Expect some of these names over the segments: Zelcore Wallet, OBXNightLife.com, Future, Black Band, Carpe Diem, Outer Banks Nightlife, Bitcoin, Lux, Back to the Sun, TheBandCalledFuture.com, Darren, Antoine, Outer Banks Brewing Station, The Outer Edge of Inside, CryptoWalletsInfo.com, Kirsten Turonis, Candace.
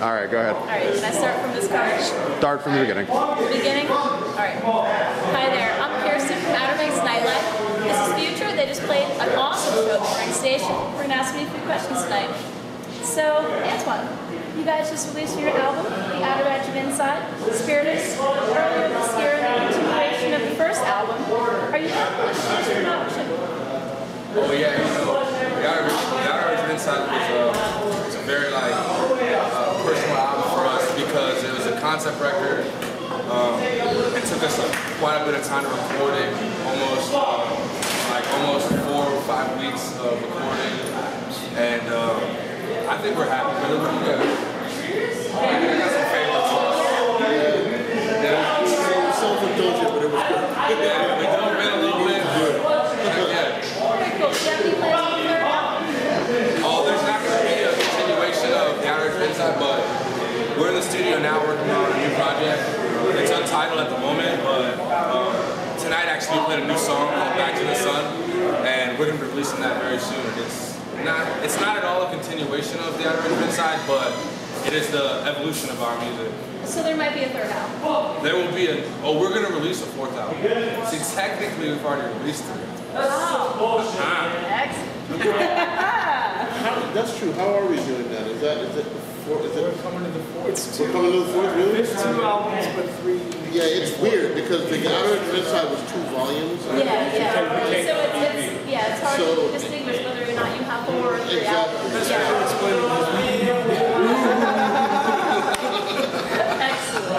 All right, go ahead. All right, can I start from this card? Start from the beginning. Beginning? All right. Hi there, I'm Kirsten from Outer Banks Nightlife. This is Future. They just played an awesome show at the Brewing Station. We're going to ask me a few questions tonight. So, Antoine, you guys just released your album, The Outer Edge of Inside, Spiritus, earlier this year, the continuation of the first album. Are you happy with this production? Well, yeah, you know, The Outer Edge of Inside was a very, like, personal album for us because it was a concept record. It took us quite a bit of time to record it, almost 4 or 5 weeks of recording, and I think we're happy. We're pretty good. I got some favorites. Yeah, self-indulgent, but it was good. Yeah, we dove in a little bit. Very cool. Do you have any plans for your album? Oh, there's not going to be a continuation of The Outer Edge of Inside, but we're in the studio now working on a new project. It's untitled at the moment, but tonight actually we played a new song called Back to the Sun, and we're going to be releasing that very soon. It's not at all a continuation of The Outer Edge of Inside, but it is the evolution of our music. So there might be a third album? There will be a... Oh, we're going to release a fourth album. See, technically we've already released it. Wow. Excellent. That's true. How are we doing that? Is it coming to the fourth? It's two. We're coming to the fourth, really? It's 2 albums, but 3. Yeah, it's weird because the Outer Edge of Inside was 2 volumes. Yeah. So it's hard to distinguish whether or not you have 4 or 3 albums. Exactly. Excellent.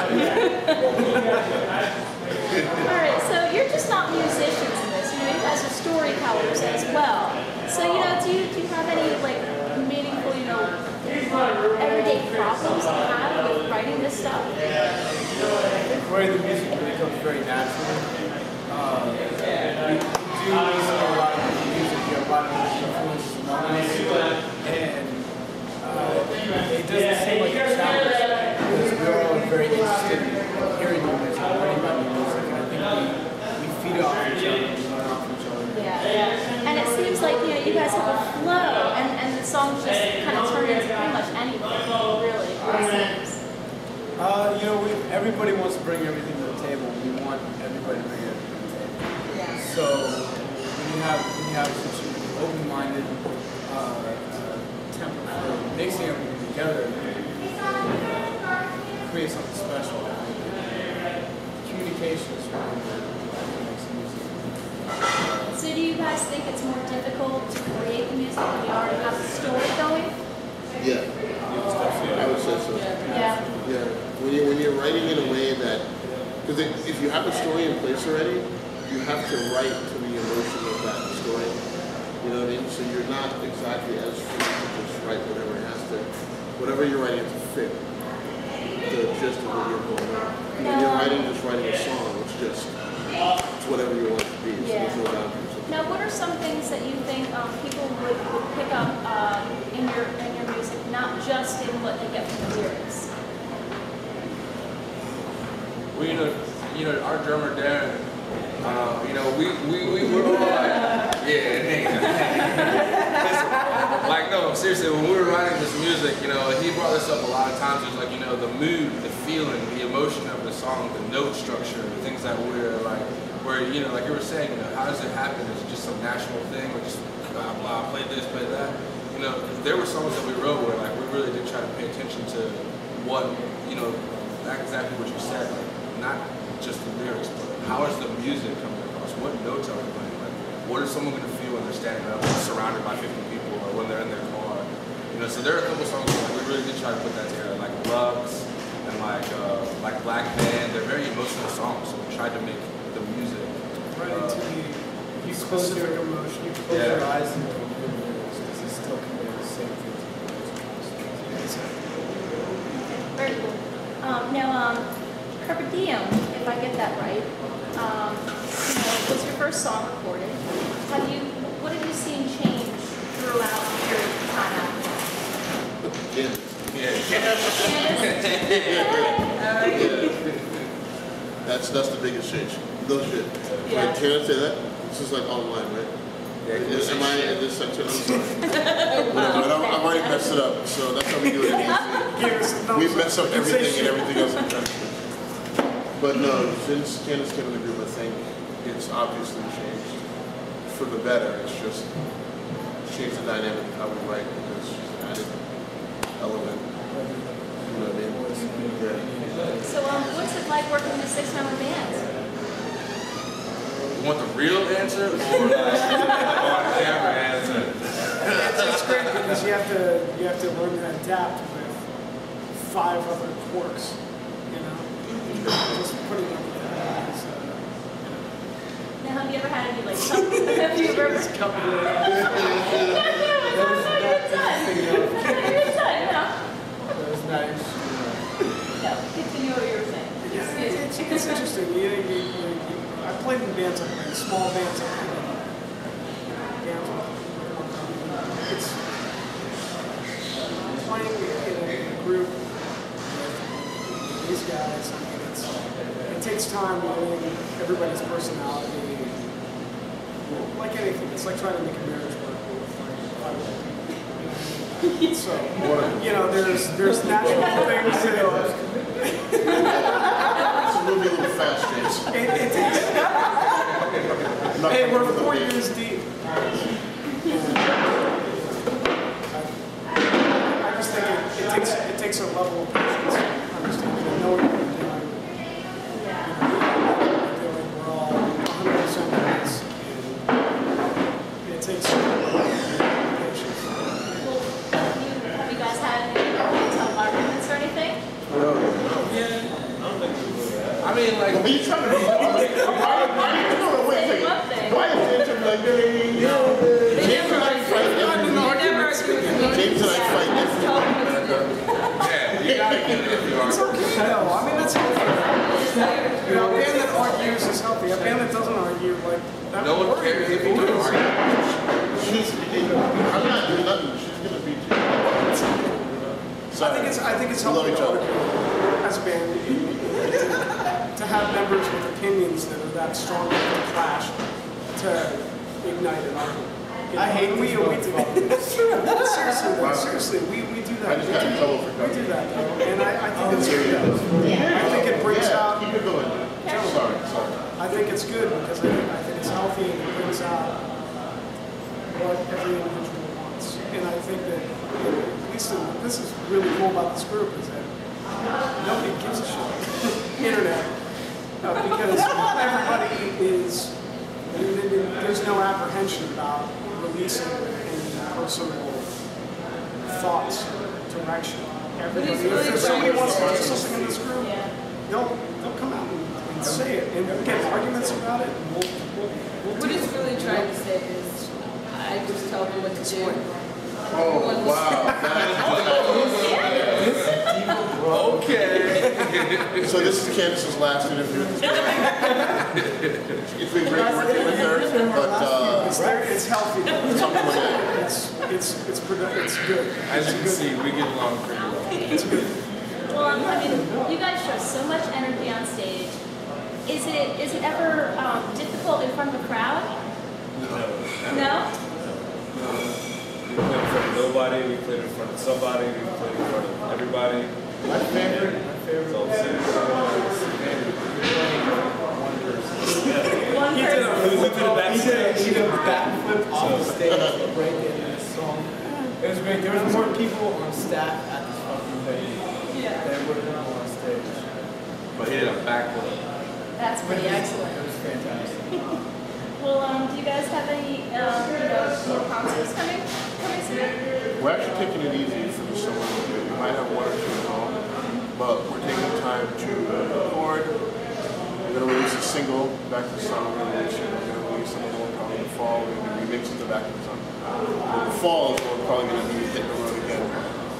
All right, so you're just not musicians in this. You know, you guys are storytellers as well. So, you know, do you have any, like, meaningful, you know, everyday problems you have with writing this stuff? Writing the music really comes very naturally. We do listen to a lot of music, we have a lot of influences from all and it doesn't seem like a challenge because we are all very interested in hearing music and writing about music, and I think we feed off each other, we learn off each other. Yeah, and it seems like, you know, you guys have a flow, and the songs just kind of turn into pretty much anything, really, it seems. You know, everybody wants to bring everything to the table. We want everybody to bring everything to the table. Yeah. So when you have such an open-minded temper for mixing everything together, you create something special. Communication is really important. So do you guys think it's more difficult to create the music when you already have the story going? Yeah. I would say so. Yeah. Yeah. When you're writing in a way that, because if you have a story in place already, you have to write to the emotion of that story. You know what I mean? So you're not exactly as free to just write whatever it has to, whatever you're writing to fit the gist of what you're going on. When you're writing, just writing a song, it's whatever you want it to be. Yeah. So there's no boundaries. Now, what are some things that you think people would pick up in your music, not just in what they get from the lyrics? Well, you know, our drummer Darren. You know, we were all like, like, no, seriously. When we were writing this music, you know, he brought this up a lot of times. It was like, you know, the mood, the feeling, the emotion of the song, the note structure, the things that we're like, where you know, like you were saying, you know, how does it happen? Is it just some natural thing, or just blah blah, play this, play that? You know, there were songs that we wrote where like we really did try to pay attention to what, you know, exactly what you said. Like, not just the lyrics, but how is the music coming across? What notes are we playing? Like, what is someone going to feel when they're standing up, surrounded by 50 people, or when they're in their car? You know, so there are a couple songs that we really did try to put that together, like Lux and like Black Band. They're very emotional songs, so we tried to make the music right into the. You close your emotion, you close your eyes, and you don't hear the lyrics because they still convey the same thing. Very cool. Carpe Diem, if I get that right, you know, was your first song recorded. What have you seen change throughout your time out? Yeah. That's the biggest change. No shit. Yeah. Wait, can I say that? This is like online, right? Yeah. Am I in this section? I'm sorry. I've already messed it up, so that's how we do it. years. We mess up everything and everything else in the country. But no, since Candace came in the group, I think it's obviously changed for the better. It's just changed the dynamic of how we write because she's added element. You know what I mean? Yeah. So what's it like working with a six-member band? You want the real answer or the on-camera answer? It's great because you have to learn to adapt with five other quirks, you know. Just putting up with that. Now, have you ever had any like something? Have you ever? Continue what you were saying. It's interesting. I played in bands, I played small bands, I played bands playing in a group with these guys, I mean, it takes time knowing everybody's personality, and, like anything, it's like trying to make a marriage work with like 5 people. So, you know, there's natural things It's a little fast pace. Hey, we're 4 years deep. I just think it takes a level of patience. Understanding and knowing what we're doing. We're all 100% honest. And it takes a level of patience. Have you guys had any arguments or anything? No. Yeah. I don't think so. I mean, like, when you trying to be yeah, you gotta get it if you are. It's okay, though. I mean, that's healthy. You know, a band that argues is healthy. A band that doesn't argue, like, that no one cares if you do argue. I'm not doing nothing. She's gonna beat you. So I think it's healthy as a band. To have members with opinions that are that strong and clash to ignite an argument. You know, I hate we do. seriously, we do that. We do that. And I think it's good. I think it brings out. Keep it going. Sorry. I think it's good because I think it's healthy and it brings out what every individual wants. And I think that at least this is really cool about this group is that nobody gives a shit. Internet. Because everybody is, there's no apprehension about releasing any personal thoughts, direction. Everybody, if somebody wants to do something in this group, they'll come out and say it. And we'll get arguments about it. And we'll what it's really trying to say is, I just tell them what to do. Oh, wow. Okay. So this is Candace's last interview. It's been great working with her, but it's healthy. It's productive. It's good. As you can see, we get along pretty well. It's good. Well, I mean, you guys show so much energy on stage. Is it ever difficult in front of a crowd? No. We played in front of nobody. We played in front of somebody. We played in front of everybody. My favorite. One person. He did a backstage. He did a backflip off the stage right in the song. It was great. There was more people on staff at this fucking venue than would have been on stage. But he did a backflip. That's pretty excellent. It was fantastic. Well, do you guys have any more concerts coming soon? We're actually taking it easy for the summer. We might have one or two at home, but we're taking time to record. We're going to release a single, Back to the Sun. We're going to release another one probably in the fall. We're going to remix it to Back to the Sun. In the fall, we're probably going to be hitting the road again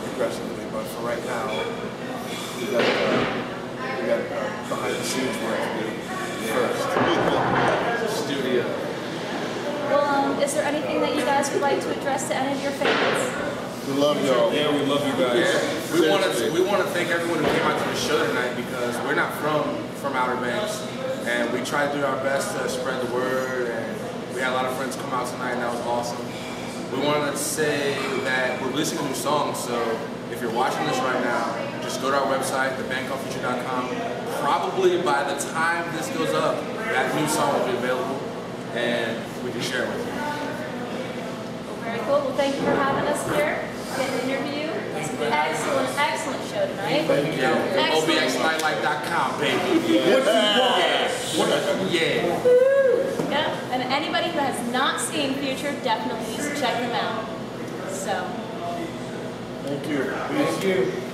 aggressively. But for right now, we got behind the scenes work to do first. Studio. Well, is there anything that you guys would like to address to any of your fans? We love y'all. Yeah, we love you guys. Yeah. We want to thank everyone who came out to the show tonight because we're not from Outer Banks, and we try to do our best to spread the word. And we had a lot of friends come out tonight, and that was awesome. we want to say that we're releasing a new song, so if you're watching this right now, just go to our website, TheBandCalledFuture.com. Probably by the time this goes up, that new song will be available, and we can share it with you. Very cool. Well, thank you for having us here. Get an interview. Excellent, excellent show tonight. Thank you. OBXNightLife.com, baby. Yes. What you want? Yeah. Yeah, and anybody who has not seen Future definitely needs to check them out. So. Thank you. Thank you.